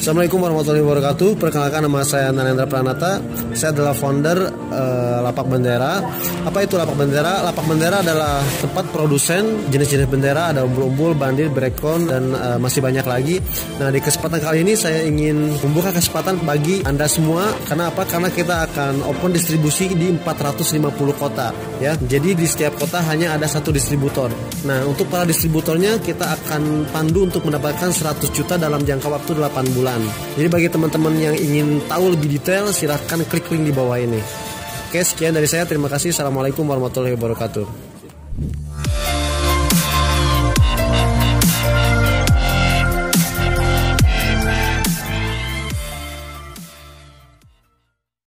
Assalamualaikum warahmatullahi wabarakatuh. Perkenalkan, nama saya Narendra Pranata. Saya adalah founder Lapak Bendera. Apa itu Lapak Bendera? Lapak Bendera adalah tempat produsen jenis-jenis bendera. Ada umbul-umbul, bandil, berekon, dan masih banyak lagi. Nah, di kesempatan kali ini saya ingin membuka kesempatan bagi Anda semua. Karena apa? Karena kita akan open distribusi di 450 kota, ya. Jadi di setiap kota hanya ada satu distributor. Nah, untuk para distributornya kita akan pandu untuk mendapatkan 100 juta dalam jangka waktu 8 bulan. Jadi bagi teman-teman yang ingin tahu lebih detail, silahkan klik link di bawah ini. Oke, sekian dari saya. Terima kasih. Assalamualaikum warahmatullahi wabarakatuh.